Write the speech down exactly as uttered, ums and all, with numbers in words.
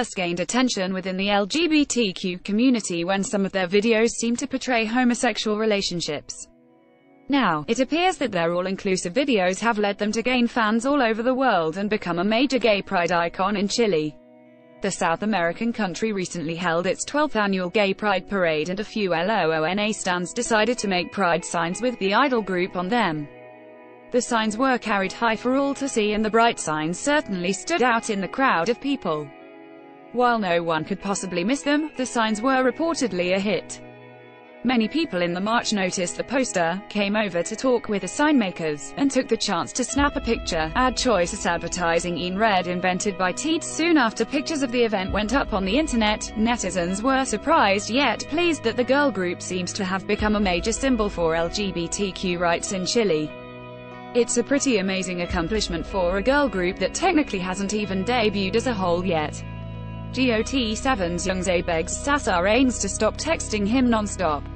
first gained attention within the L G B T Q community when some of their videos seem to portray homosexual relationships. Now, it appears that their all-inclusive videos have led them to gain fans all over the world and become a major gay pride icon in Chile. The South American country recently held its twelfth annual Gay Pride Parade, and a few LOONA stands decided to make pride signs with the idol group on them. The signs were carried high for all to see, and the bright signs certainly stood out in the crowd of people. While no one could possibly miss them, the signs were reportedly a hit. Many people in the march noticed the poster, came over to talk with the signmakers, and took the chance to snap a picture. Ad choices advertising in red invented by Teats. Soon after pictures of the event went up on the internet, netizens were surprised yet pleased that the girl group seems to have become a major symbol for L G B T Q rights in Chile. It's a pretty amazing accomplishment for a girl group that technically hasn't even debuted as a whole yet. G O T seven's Youngjae begs Sasar Ains to stop texting him non-stop.